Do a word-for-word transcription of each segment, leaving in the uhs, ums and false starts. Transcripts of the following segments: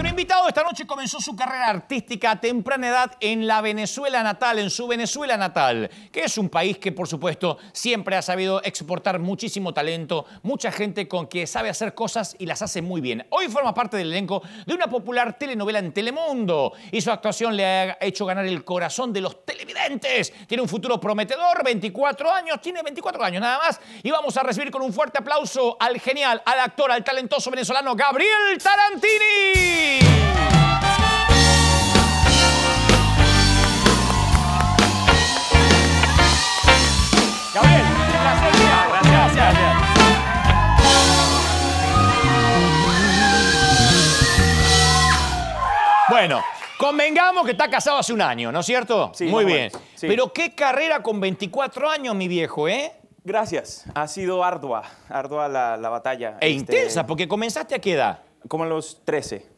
Nuestro invitado esta noche comenzó su carrera artística a temprana edad en la Venezuela natal, en su Venezuela natal, que es un país que, por supuesto, siempre ha sabido exportar muchísimo talento, mucha gente con que sabe hacer cosas y las hace muy bien. Hoy forma parte del elenco de una popular telenovela en Telemundo y su actuación le ha hecho ganar el corazón de los televidentes. Tiene un futuro prometedor, veinticuatro años, tiene veinticuatro años nada más, y vamos a recibir con un fuerte aplauso al genial, al actor, al talentoso venezolano Gabriel Tarantini. Gabriel, gracias, gracias, gracias. Bueno, convengamos que está casado hace un año, ¿no es cierto? Sí, muy bien. Bueno, sí. Pero qué carrera con veinticuatro años, mi viejo, ¿eh? Gracias. Ha sido ardua, ardua la, la batalla. E este... intensa, porque comenzaste a qué edad? Como a los trece.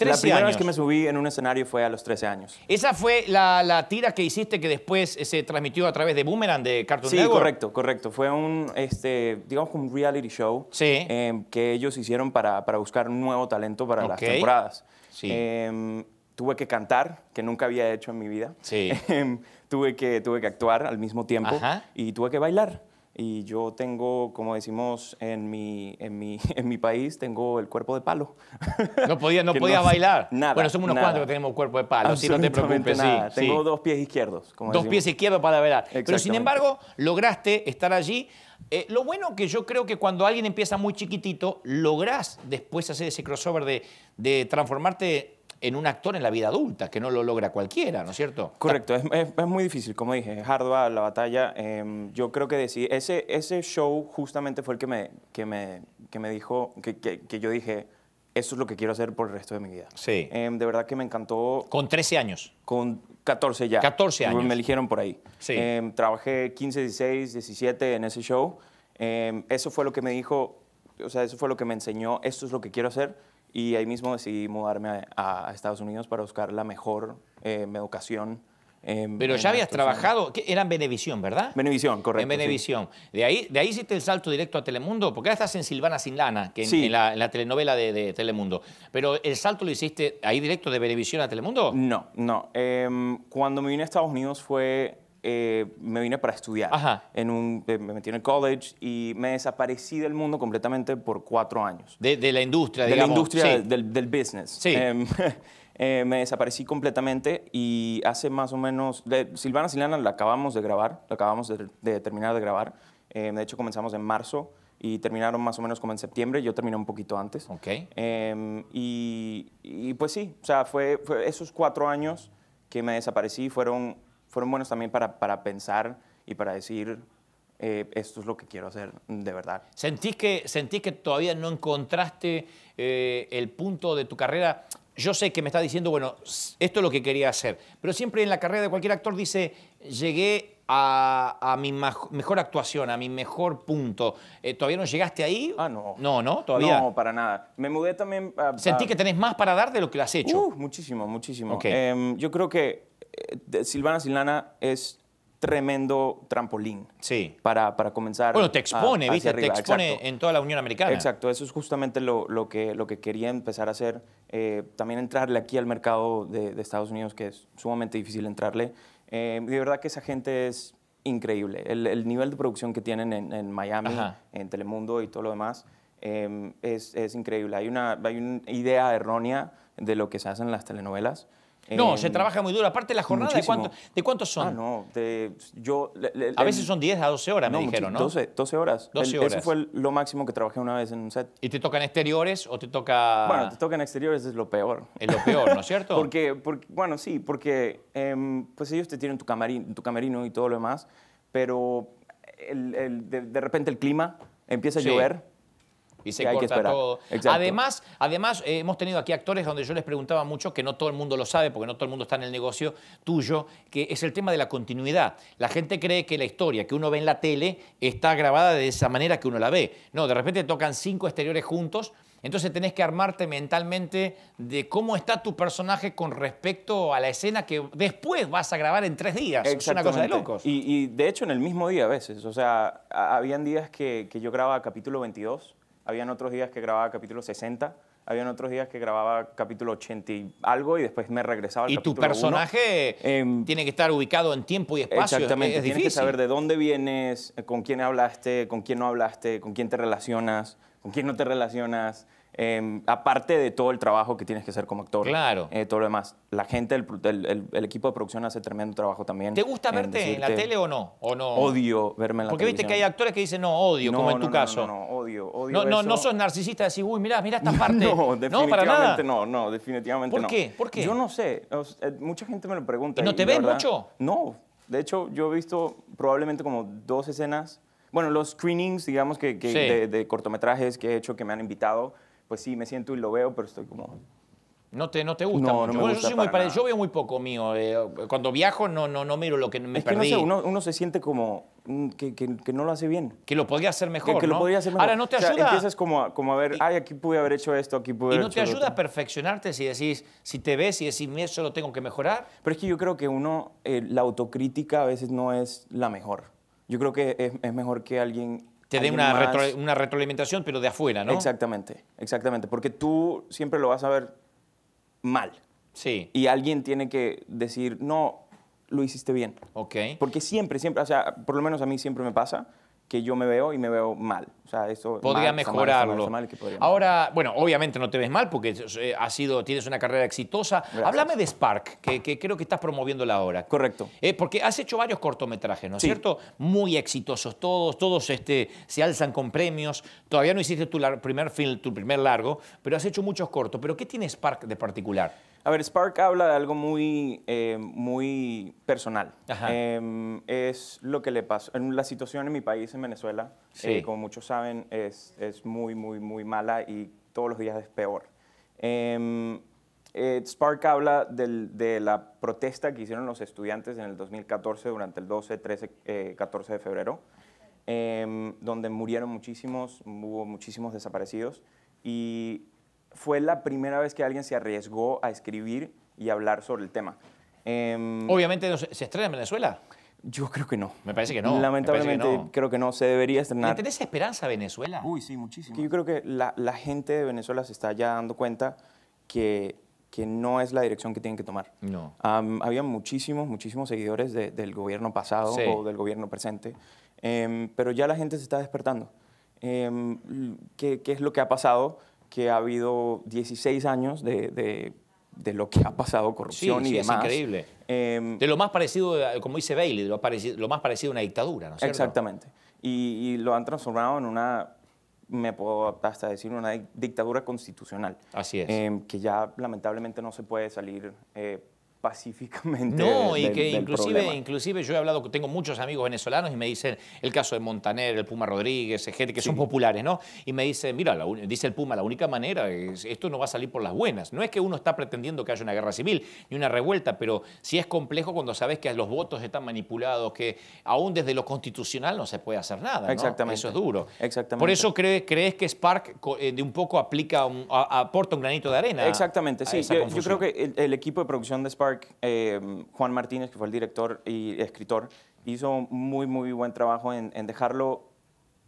La primera años. vez que me subí en un escenario fue a los trece años. ¿Esa fue la, la tira que hiciste que después se transmitió a través de Boomerang, de Cartoon Network? Sí, correcto, correcto. Fue un, este, digamos, un reality show sí. eh, que ellos hicieron para, para buscar un nuevo talento para okay. las temporadas. Sí. Eh, tuve que cantar, que nunca había hecho en mi vida. Sí. Eh, tuve, que, tuve que actuar al mismo tiempo. Ajá. Y tuve que bailar. Y yo tengo, como decimos en mi, en mi, en mi país, tengo el cuerpo de palo. No podía, no podía no, bailar. Nada. Bueno, somos unos nada. cuantos que tenemos cuerpo de palo, si no te preocupes. Nada. Sí, tengo sí. dos pies izquierdos. Como dos decimos. pies izquierdos para bailar. Pero sin embargo, lograste estar allí. Eh, lo bueno que yo creo que cuando alguien empieza muy chiquitito, lográs después hacer ese crossover de, de transformarte en un actor en la vida adulta, que no lo logra cualquiera, ¿no es cierto? Correcto, es, es, es muy difícil, como dije, es ardua la batalla. Eh, yo creo que decidí, ese, ese show justamente fue el que me, que me, que me dijo, que, que, que yo dije, eso es lo que quiero hacer por el resto de mi vida. Sí. Eh, de verdad que me encantó. ¿Con trece años? Con catorce ya. catorce años. Me eligieron por ahí. Sí. Eh, trabajé quince, dieciséis, diecisiete en ese show. Eh, eso fue lo que me dijo, o sea, eso fue lo que me enseñó, esto es lo que quiero hacer. Y ahí mismo decidí mudarme a, a Estados Unidos para buscar la mejor eh, educación. Eh, Pero ya habías trabajado, que era en Venevisión, ¿verdad? Venevisión, correcto. En Venevisión. Sí. De, ahí, de ahí hiciste el salto directo a Telemundo, porque ahora estás en Silvana Sin Lana, que sí. en, en, la, en la telenovela de, de Telemundo. Pero ¿el salto lo hiciste ahí directo de Venevisión a Telemundo? No, no. Eh, cuando me vine a Estados Unidos fue... Eh, me vine para estudiar. Ajá. En un, me metí en el college y me desaparecí del mundo completamente por cuatro años. De, de la industria, de digamos. De la industria, sí. del, del business. Sí. Eh, eh, me desaparecí completamente y hace más o menos... De, Silvana Sin Lana la acabamos de grabar, la acabamos de, de terminar de grabar. Eh, de hecho, comenzamos en marzo y terminaron más o menos como en septiembre. Yo terminé un poquito antes. Ok. Eh, y, y pues sí, o sea, fue, fue esos cuatro años que me desaparecí fueron... Fueron buenos también para, para pensar y para decir, eh, esto es lo que quiero hacer de verdad. ¿Sentís que, sentís que todavía no encontraste eh, el punto de tu carrera? Yo sé que me estás diciendo, bueno, esto es lo que quería hacer, pero siempre en la carrera de cualquier actor dice, llegué a, a mi mejor actuación, a mi mejor punto. Eh, ¿Todavía no llegaste ahí? Ah, no. No, ¿no? ¿Todavía? No, para nada. Me mudé también... A, ¿Sentí a... que tenés más para dar de lo que lo has hecho? Uh, muchísimo, muchísimo. Okay. Eh, yo creo que Silvana Sin Lana es tremendo trampolín sí. para, para comenzar. Bueno, te expone, a, ¿viste? Te expone Exacto. en toda la Unión Americana. Exacto, eso es justamente lo, lo, que, lo que quería empezar a hacer. Eh, también entrarle aquí al mercado de, de Estados Unidos, que es sumamente difícil entrarle. Eh, de verdad que esa gente es increíble. El, el nivel de producción que tienen en, en Miami, Ajá. en Telemundo y todo lo demás, eh, es, es increíble. Hay una, hay una idea errónea de lo que se hacen las telenovelas. No, eh, se trabaja muy duro. Aparte, las jornadas, ¿de cuánto, ¿de cuántos son? Ah, no, de, yo... Le, le, a veces son diez a doce horas, no, me dijeron, ¿no? doce, doce horas. doce el, horas. Eso fue el, lo máximo que trabajé una vez en un set. ¿Y te tocan exteriores o te toca...? Bueno, te tocan exteriores, es lo peor. Es lo peor, ¿no es cierto? porque, porque, bueno, sí, porque eh, pues ellos te tienen tu camerino, tu camerino y todo lo demás, pero el, el, de, de repente el clima empieza a sí. llover... Y se corta todo. Exacto. Además, además eh, hemos tenido aquí actores donde yo les preguntaba mucho, que no todo el mundo lo sabe, porque no todo el mundo está en el negocio tuyo, que es el tema de la continuidad. La gente cree que la historia que uno ve en la tele está grabada de esa manera que uno la ve. No, de repente tocan cinco exteriores juntos, entonces tenés que armarte mentalmente de cómo está tu personaje con respecto a la escena que después vas a grabar en tres días. Es una cosa de locos. Y, y de hecho en el mismo día a veces. O sea, habían días que, que yo grababa capítulo veintidós. Habían otros días que grababa capítulo sesenta, Habían otros días que grababa capítulo ochenta y algo y después me regresaba al capítulo uno. Y tu personaje eh, tiene que estar ubicado en tiempo y espacio. Exactamente. Es, es tienes difícil. que saber de dónde vienes, con quién hablaste, con quién no hablaste, con quién te relacionas, con quién no te relacionas. Eh, aparte de todo el trabajo que tienes que hacer como actor. Claro. Eh, todo lo demás. La gente, el, el, el, el equipo de producción hace tremendo trabajo también. ¿Te gusta verte en, decirte, en la tele o no? ¿O no? Odio verme en la tele. Porque televisión. Viste que hay actores que dicen, no, odio, no, como en no, tu no, caso. No, no, no, odio, odio no, no, eso. No sos narcisista de decir, uy, mirá, mirá esta parte. No, definitivamente no, para nada. no, no, definitivamente ¿Por no. ¿Por qué? ¿Por qué? Yo no sé. O sea, mucha gente me lo pregunta. ¿Y no y te ven verdad, mucho? No. De hecho, yo he visto probablemente como dos escenas. Bueno, los screenings, digamos, que, que sí. de, de cortometrajes que he hecho, que me han invitado. Pues sí, me siento y lo veo, pero estoy como... No te, no te gusta no, mucho. No me gusta yo, soy muy pare... yo veo muy poco mío. Eh, cuando viajo no, no, no miro lo que me es que perdí. No sé, uno, uno se siente como que, que, que no lo hace bien. Que lo podría hacer mejor, que, que ¿no? Lo podría hacer mejor. Ahora, ¿no te ayuda? O sea, empiezas como a, como a ver, y... ay, aquí pude haber hecho esto, aquí pude haber hecho esto. ¿Y no te ayuda a perfeccionarte si decís, si te ves y decís, eso lo tengo que mejorar? Pero es que yo creo que uno, eh, la autocrítica a veces no es la mejor. Yo creo que es, es mejor que alguien... Te dé una, retro, una retroalimentación, pero de afuera, ¿no? Exactamente, exactamente. Porque tú siempre lo vas a ver mal. Sí. Y alguien tiene que decir, no, lo hiciste bien. Ok. Porque siempre, siempre, o sea, por lo menos a mí siempre me pasa que yo me veo y me veo mal. O sea, eso... Podría mal, mejorarlo. Mal, mal, mal, mal, Ahora, bueno, obviamente no te ves mal porque has sido, tienes una carrera exitosa. Gracias. Háblame de Spark, que, que creo que estás promoviéndola ahora. Correcto. Eh, porque has hecho varios cortometrajes, ¿no es sí. cierto? Muy exitosos todos, todos este, se alzan con premios. Todavía no hiciste tu primer film, tu primer largo, pero has hecho muchos cortos. ¿Pero qué tiene Spark de particular? A ver, Spark habla de algo muy, eh, muy personal. Eh, es lo que le pasó. La situación en mi país, en Venezuela, sí. eh, como muchos saben, es, es muy, muy, muy mala y todos los días es peor. Eh, eh, Spark habla del, de la protesta que hicieron los estudiantes en el dos mil catorce durante el doce, trece, catorce de febrero, eh, donde murieron muchísimos, hubo muchísimos desaparecidos y... Fue la primera vez que alguien se arriesgó a escribir y hablar sobre el tema. Eh, Obviamente, ¿se estrena en Venezuela? Yo creo que no. Me parece que no. Lamentablemente, que no. creo que no. Se debería estrenar. ¿Tenés esperanza a Venezuela? Uy, sí, muchísimo. Que yo creo que la, la gente de Venezuela se está ya dando cuenta que, que no es la dirección que tienen que tomar. No. Um, había muchísimos, muchísimos seguidores de, del gobierno pasado sí. o del gobierno presente, eh, pero ya la gente se está despertando. Eh, ¿qué, qué es lo que ha pasado? Que ha habido dieciséis años de, de, de lo que ha pasado, corrupción sí, sí, y demás. Sí, es increíble. Eh, de lo más parecido, como dice Bailey, de lo, parecido, lo más parecido a una dictadura, ¿no es cierto? Exactamente. Y, y lo han transformado en una, me puedo hasta decir, una dictadura constitucional. Así es. Eh, que ya lamentablemente no se puede salir... Eh, pacíficamente. No, del, y que inclusive, inclusive yo he hablado, tengo muchos amigos venezolanos y me dicen el caso de Montaner, el Puma Rodríguez, gente que sí. son populares, ¿no? Y me dicen, mira, la, dice el Puma, la única manera, es, esto no va a salir por las buenas. No es que uno está pretendiendo que haya una guerra civil ni una revuelta, pero sí es complejo cuando sabes que los votos están manipulados, que aún desde lo constitucional no se puede hacer nada, ¿no? Exactamente. Eso es duro. Exactamente. Por eso crees, crees que Spark eh, de un poco aplica, un, a, aporta un granito de arena. Exactamente, sí. Yo, yo creo que el, el equipo de producción de Spark Eh, Juan Martínez, que fue el director y escritor, hizo muy, muy buen trabajo en, en dejarlo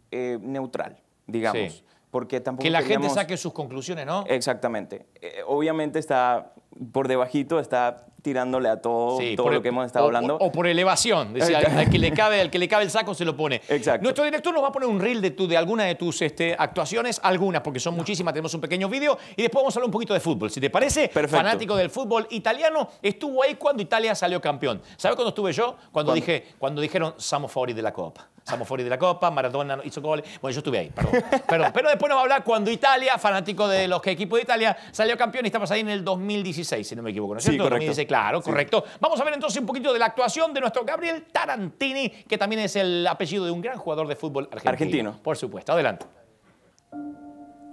eh, neutral, digamos. Sí. Porque tampoco que la queríamos... gente saque sus conclusiones, ¿no? Exactamente. Eh, obviamente está por debajito, está tirándole a todo, sí, todo lo el, que hemos estado o, hablando. O, o por elevación. Decía, al, al, que le cabe, al que le cabe el saco se lo pone. Exacto. Nuestro director nos va a poner un reel de, tu, de alguna de tus este, actuaciones, algunas, porque son muchísimas, tenemos un pequeño vídeo, y después vamos a hablar un poquito de fútbol. Si te parece, Perfecto. fanático del fútbol italiano, estuvo ahí cuando Italia salió campeón. ¿Sabes cuándo estuve yo? Cuando, dije, cuando dijeron, siamo fuori de la Copa. Siamo fuori de la Copa, Maradona hizo goles. Bueno, yo estuve ahí, perdón. perdón. Pero después nos va a hablar cuando Italia, fanático de los que equipos de Italia, salió campeón y estamos ahí en el dos mil dieciséis, si no me equivoco, ¿no es cierto? Sí, correcto. Claro, sí. correcto. Vamos a ver entonces un poquito de la actuación de nuestro Gabriel Tarantini, que también es el apellido de un gran jugador de fútbol argentino. Argentino. Por supuesto, adelante.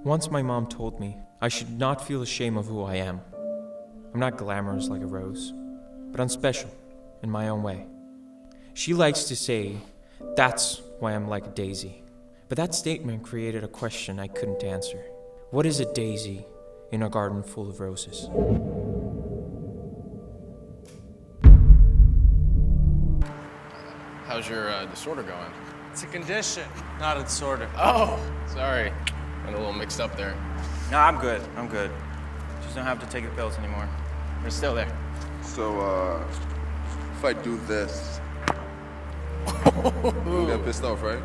Once my mom told me I should not feel ashamed of who I am. I'm not glamorous like a rose, but I'm special in my own way. She likes to say that's why I'm like a daisy. But that statement created a question I couldn't answer. What is a daisy in a garden full of roses? How's your uh, disorder going? It's a condition, not a disorder. Oh, sorry. Got a little mixed up there. No, I'm good. I'm good. Just don't have to take the pills anymore. They're still there. So, uh, if I do this, you'll get pissed off, right?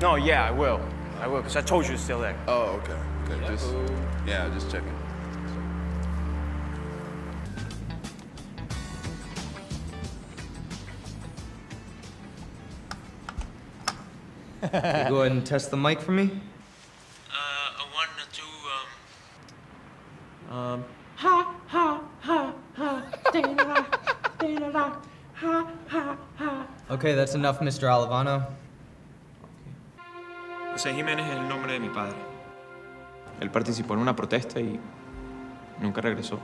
No, yeah, I will. I will, because I told you it's still there. Oh, okay. Okay, just, yeah, just checking. Can you go ahead and test the mic for me? Uh, a one or two, um... Um... Ha, ha, ha, ha, ha, ha, ha. Okay, that's enough, Mister Olivano. José Jiménez es el nombre de mi padre. Él participó en una protesta y nunca regresó.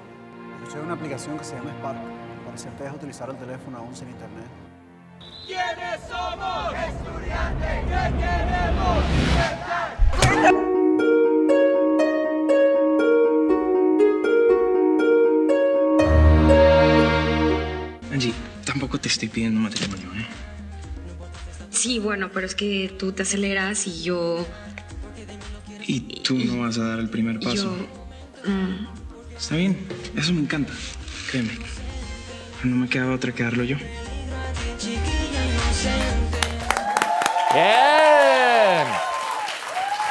Escuché de una aplicación que se llama Spark. Para que te deje utilizar el teléfono aún sin internet. ¿Quiénes somos? Estudiantes que queremos libertad. Angie, tampoco te estoy pidiendo matrimonio, ¿eh? Sí, bueno, pero es que tú te aceleras y yo... Y tú no vas a dar el primer paso. Yo... Mm. Está bien, eso me encanta, créeme. No me quedaba otra que darlo yo. Bien.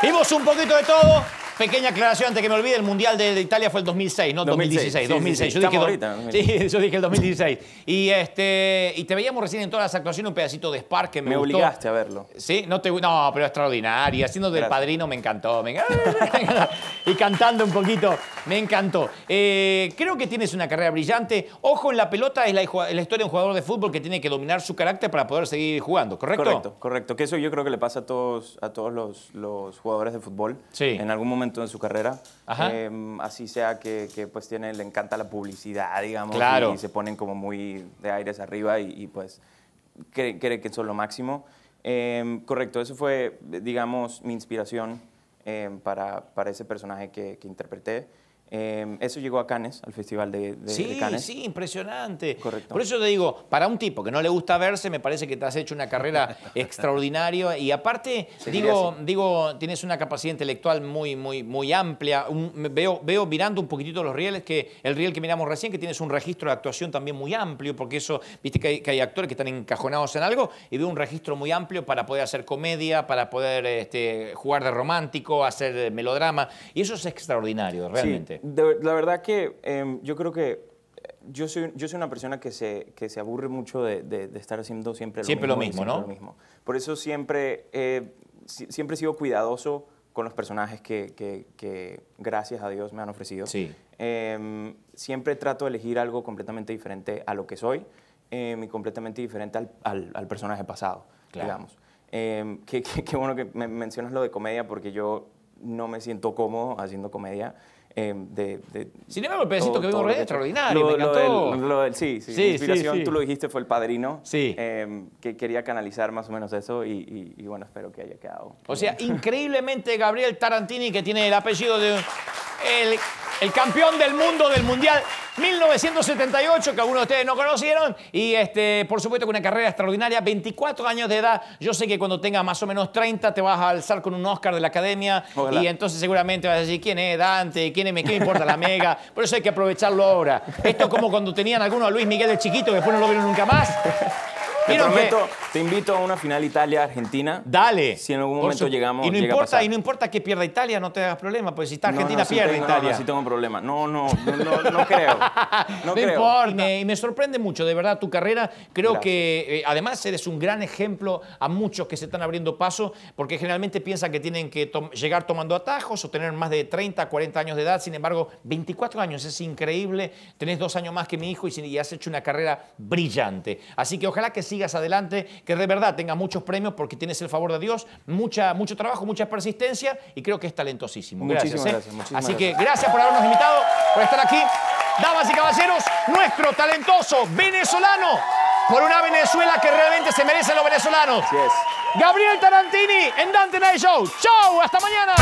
Vimos un poquito de todo. Pequeña aclaración antes que me olvide, el Mundial de Italia fue el dos mil seis, no dos mil dieciséis. dos mil dieciséis. Sí, sí, sí. Yo, dije, ahorita, sí, yo dije el dos mil dieciséis. Y, este, y te veíamos recién en todas las actuaciones un pedacito de Spark que me, me gustó. Obligaste a verlo. Sí, no, te, no pero extraordinaria. Haciendo del padrino me encantó. Me encantó. Y cantando un poquito, me encantó. Eh, creo que tienes una carrera brillante. Ojo en la pelota es la, la historia de un jugador de fútbol que tiene que dominar su carácter para poder seguir jugando, ¿correcto? Correcto, correcto. Que eso yo creo que le pasa a todos, a todos los, los jugadores de fútbol. Sí. En algún momento en su carrera, eh, así sea que, que pues tiene, le encanta la publicidad, digamos, claro. Y se ponen como muy de aires arriba y, y pues cree, cree que eso es lo máximo. Eh, correcto, eso fue, digamos, mi inspiración eh, para, para ese personaje que, que interpreté. Eh, eso llegó a Cannes, al Festival de, de, sí, de Cannes. Sí, sí, impresionante. Correcto. Por eso te digo, para un tipo que no le gusta verse, me parece que te has hecho una carrera extraordinaria. Y aparte, sí, digo, digo, tienes una capacidad intelectual muy, muy, muy amplia. Un, veo, veo mirando un poquitito los rieles, que el riel que miramos recién, que tienes un registro de actuación también muy amplio, porque eso, viste que hay, que hay actores que están encajonados en algo, y veo un registro muy amplio para poder hacer comedia, para poder este, jugar de romántico, hacer melodrama. Y eso es extraordinario, realmente. Sí. De, la verdad que eh, yo creo que yo soy, yo soy una persona que se, que se aburre mucho de, de, de estar haciendo siempre lo siempre mismo. Lo mismo siempre ¿no? lo mismo. Por eso siempre, eh, si, siempre he sido cuidadoso con los personajes que, que, que gracias a Dios me han ofrecido. Sí. Eh, siempre trato de elegir algo completamente diferente a lo que soy eh, y completamente diferente al, al, al personaje pasado, claro. Digamos. Eh, qué, qué, qué bueno que me mencionas lo de comedia porque yo no me siento cómodo haciendo comedia. Eh, de, de Sin embargo, el pedacito todo, que vimos redes extraordinario, lo, me encantó. Lo del, lo del, sí, sí, sí, inspiración, sí, sí. Tú lo dijiste, fue el padrino, sí. eh, que quería canalizar más o menos eso y, y, y bueno, espero que haya quedado. O sea, increíblemente Gabriel Tarantini, que tiene el apellido de el, el campeón del mundo del Mundial mil novecientos setenta y ocho, que algunos de ustedes no conocieron, y este, por supuesto que una carrera extraordinaria, veinticuatro años de edad. Yo sé que cuando tengas más o menos treinta te vas a alzar con un Oscar de la Academia. Ojalá. Y entonces seguramente vas a decir, ¿quién es Dante? ¿Quién es? ¿Qué me importa la Mega? Por eso hay que aprovecharlo ahora. Esto es como cuando tenían algunos a Luis Miguel el chiquito, que después no lo vieron nunca más. Te prometo, te invito a una final Italia-Argentina. Dale. Si en algún momento llegamos, y no importa, y no importa que pierda Italia, no te hagas problema, porque si está Argentina, no, no, pierde sí tengo, Italia. No, no, sí tengo problema. No, no, no, no, no creo. No, no creo. Importa. Y me, y me sorprende mucho, de verdad, tu carrera. Creo Gracias. que, eh, además, eres un gran ejemplo a muchos que se están abriendo paso, porque generalmente piensan que tienen que to llegar tomando atajos o tener más de treinta, cuarenta años de edad. Sin embargo, veinticuatro años es increíble. Tenés dos años más que mi hijo y, y has hecho una carrera brillante. Así que ojalá que sí sigas adelante, que de verdad tengas muchos premios porque tienes el favor de Dios, mucha, mucho trabajo, mucha persistencia y creo que es talentosísimo. Muchísimas gracias. ¿eh? gracias Así que gracias. gracias por habernos invitado, por estar aquí. Damas y caballeros, nuestro talentoso venezolano por una Venezuela que realmente se merecen los venezolanos. Así es. Gabriel Tarantini en Dante Night Show. ¡Chau! ¡Hasta mañana!